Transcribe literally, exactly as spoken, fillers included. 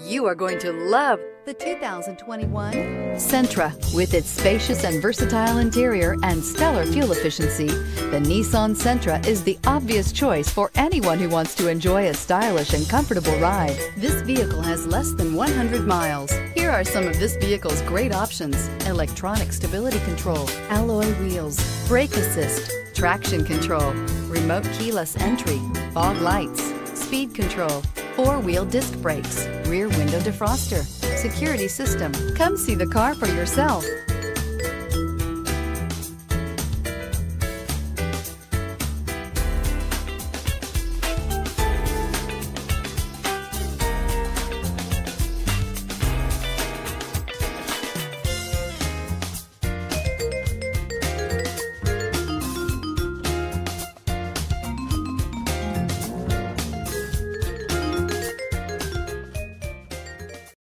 You are going to love the two thousand twenty-one Sentra. With its spacious and versatile interior and stellar fuel efficiency, the Nissan Sentra is the obvious choice for anyone who wants to enjoy a stylish and comfortable ride. This vehicle has less than one hundred miles. Here are some of this vehicle's great options: electronic stability control, alloy wheels, brake assist, traction control, remote keyless entry, fog lights, speed control, four-wheel disc brakes, rear window defroster, security system. Come see the car for yourself.